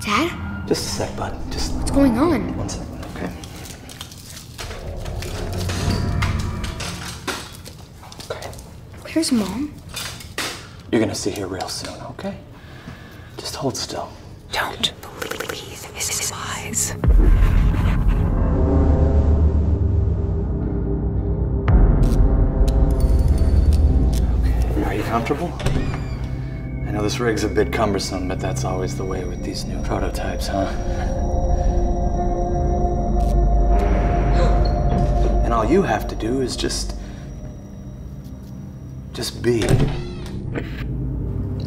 Dad? Just a sec, bud. Just. What's going on? 1 second, okay? Okay. Where's Mom? You're gonna see her real soon, okay? Just hold still. Don't believe his lies. Okay, are you comfortable? I know this rig's a bit cumbersome, but that's always the way with these new prototypes, huh? And all you have to do is just be.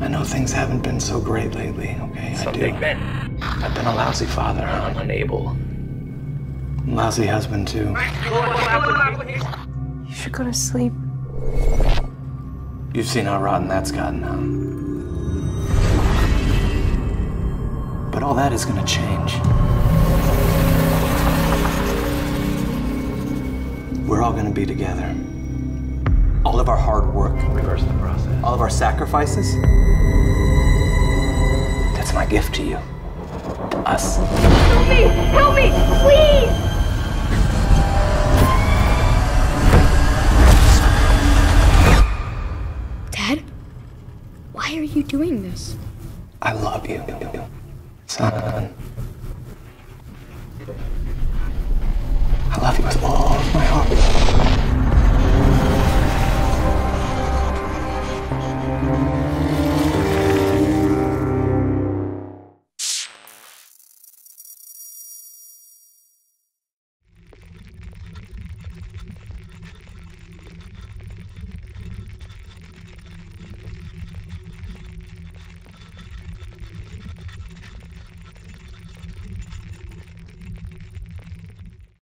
I know things haven't been so great lately, okay? Some I do. Big men. I've been a lousy father, huh? I'm unable. Lousy husband, too. You should go to sleep. You've seen how rotten that's gotten, huh? But all that is going to change. We're all going to be together. All of our hard work. Reverse the process. All of our sacrifices. That's my gift to you. Us. Help me, please! Dad, why are you doing this? I love you. Son, I love you with all of my heart.